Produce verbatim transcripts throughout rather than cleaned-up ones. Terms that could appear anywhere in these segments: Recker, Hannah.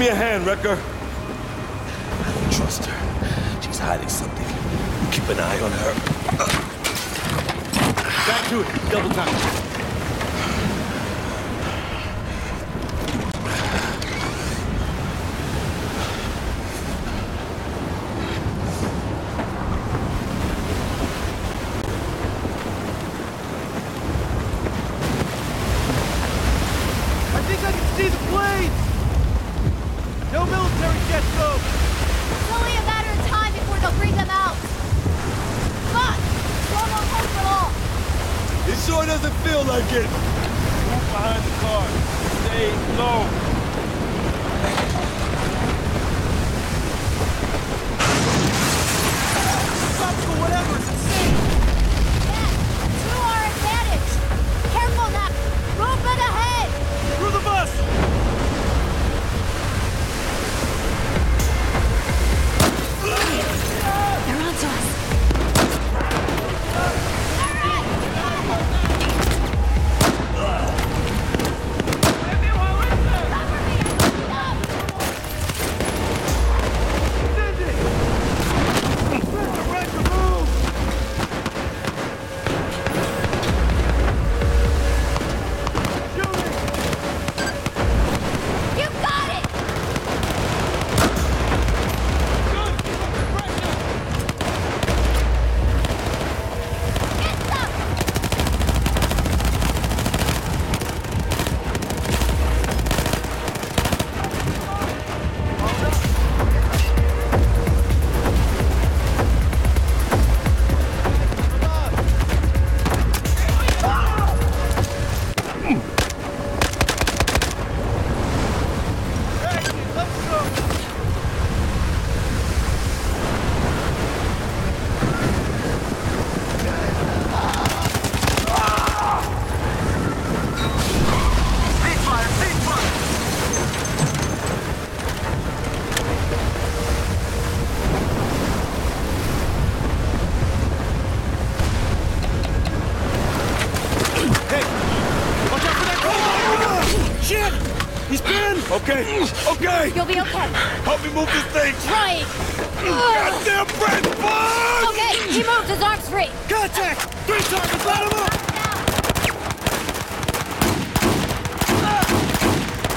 me a hand, Recker. I don't trust her. She's hiding something. You keep an eye on her. Back to it. Double time. Okay, okay! You'll be okay! Help me move this thing! Right! Goddamn breath, boss! Okay, he moved, his arm's free! Contact! Three targets, let him up!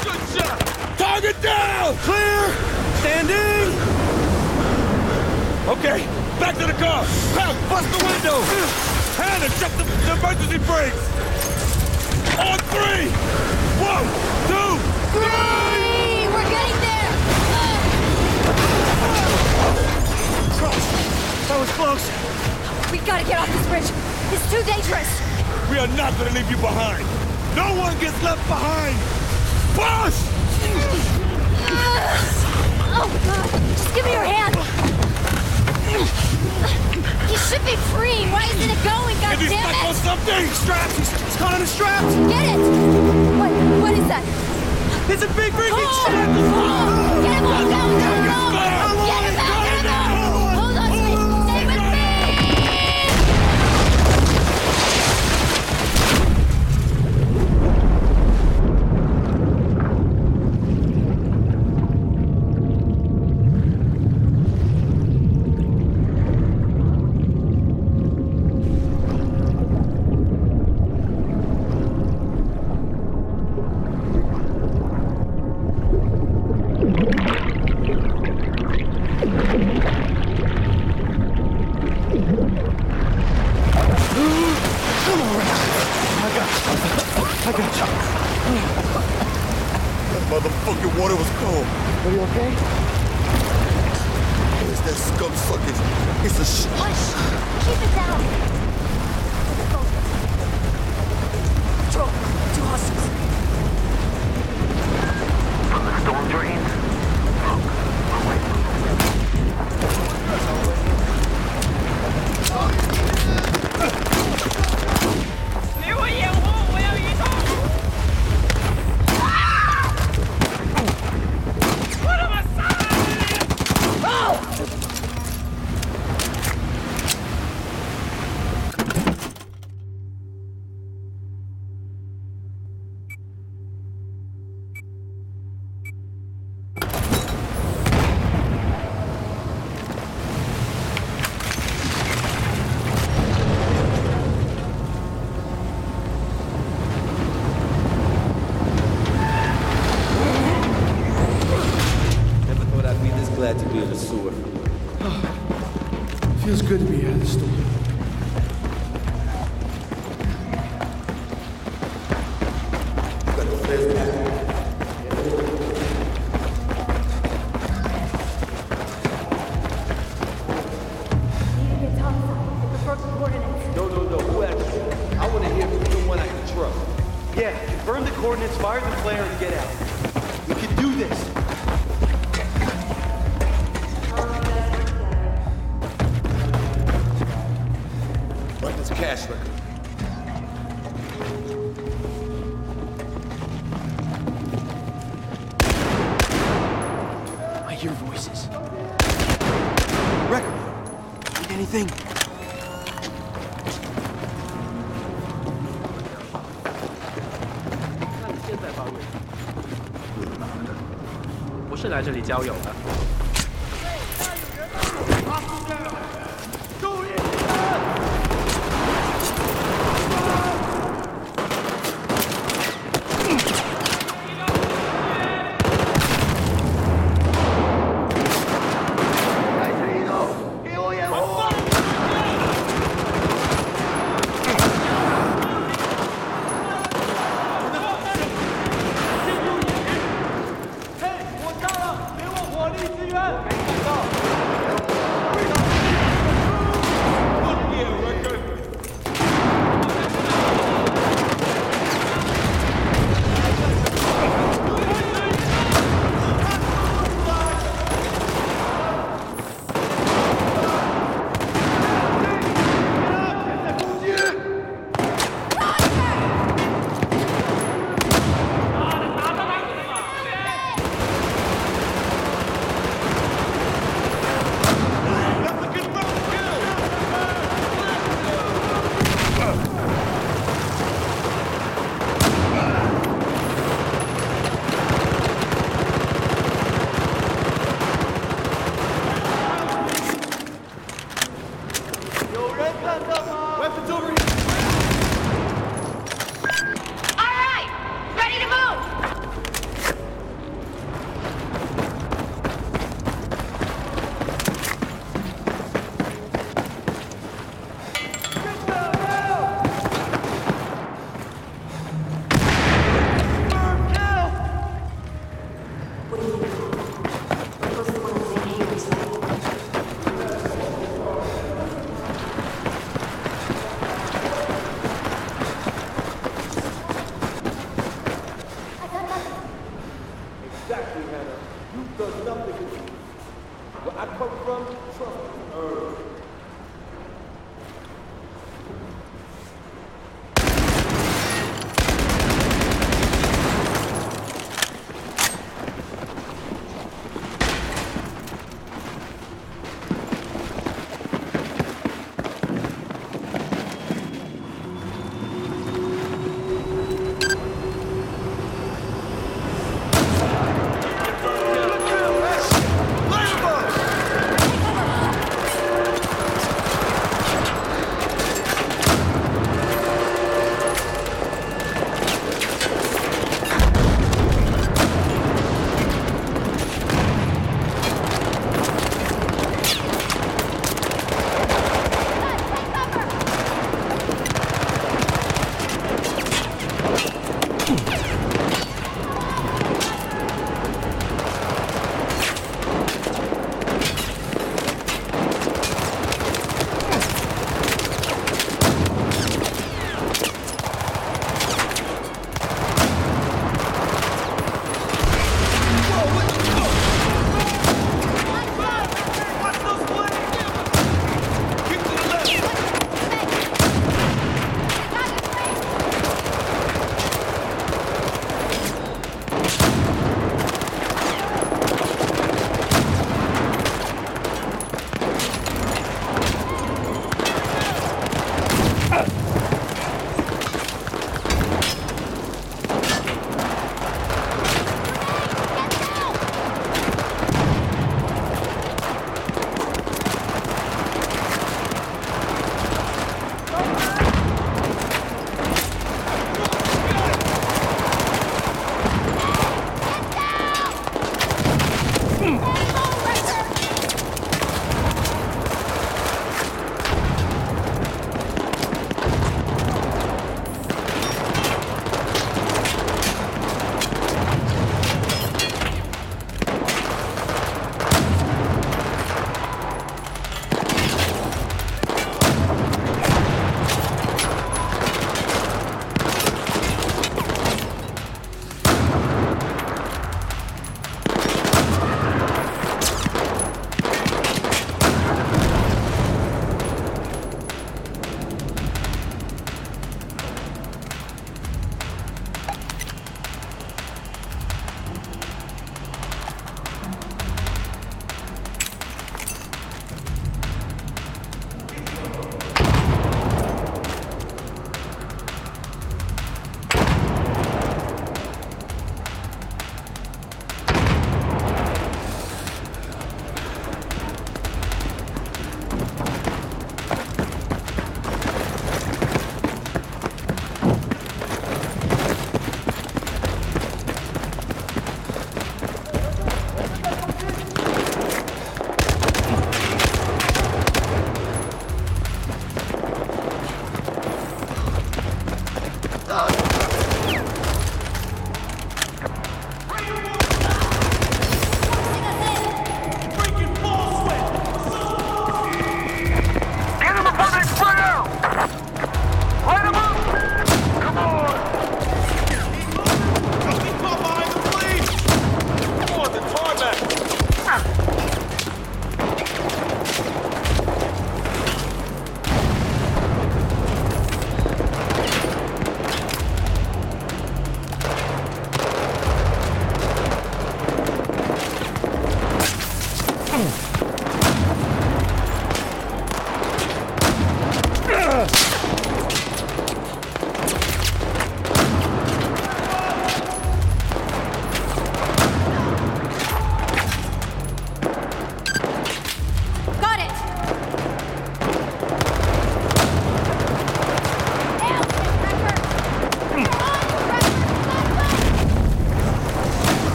Good shot! Target down! Clear! Standing! Okay, back to the car! Pound, bust the window! Hannah, check the, the emergency brakes! On three! One, two, three! We're getting there! Uh. Cross! That was close! We gotta get off this bridge! It's too dangerous! We are not gonna leave you behind! No one gets left behind! Push! Uh. Oh, God! Just give me your hand! He should be free! Why isn't it going, goddammit? Is he stuck on something? Straps! He's caught on a strap! Get it! What? What is that? It's a big freaking oh, ship! Oh, get him all down! Get him all! Get him out! Get him out! Hold on to it! Stay with glad to be in the sewer. Oh, feels good to be out of the storm. I hear voices. Recker, need anything?不是来这里交友的。 Exactly, Hannah. You've done nothing to me. Where I come from, trust me. Uh.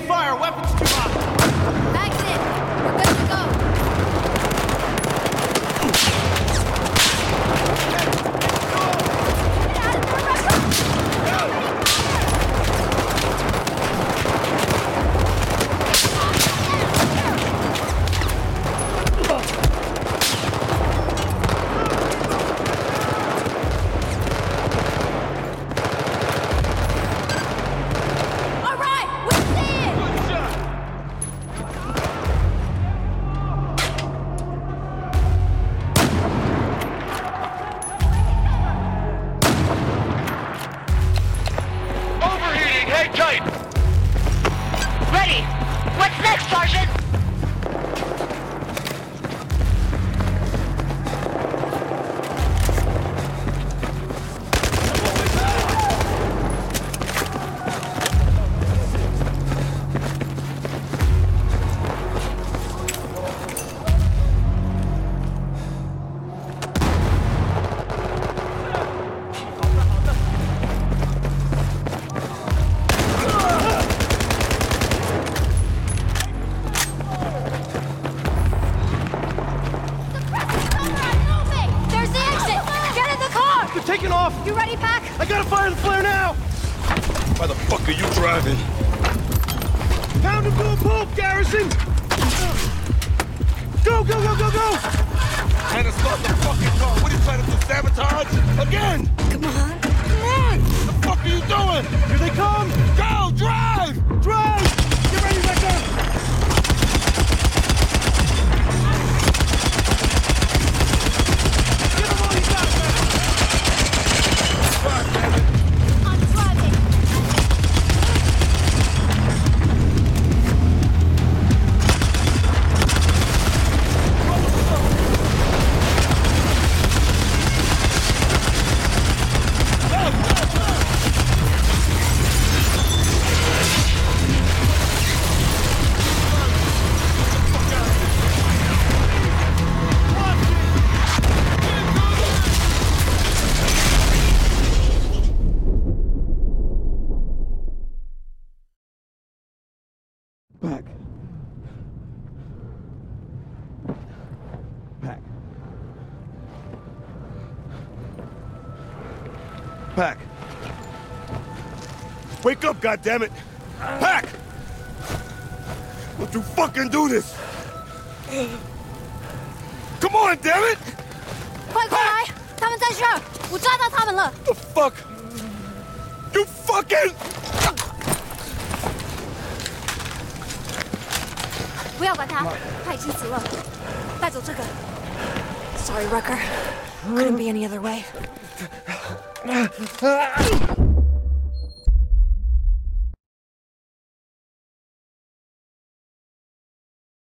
Stand by, our weapons too hot. That's it. We're good to go. You ready, Pac? I gotta fire the flare now! Why the fuck are you driving? Pound and boom, boom, Garrison! Go, go, go, go, go! Hannah's got the fucking car. What are you trying to do, sabotage? Again! Come on. Come on! What the fuck are you doing? Here they come! Go, drive! Drive! Get ready, Recker! Pac. Pac. Pac. Wake up, goddammit! Pac! Don't you fucking do this! Come on, dammit! 快快来！他们在这儿，我抓到他们了。The fuck! You fucking! 不要管他，他已经死了。带走这个。Sorry, Recker. Couldn't be any other way.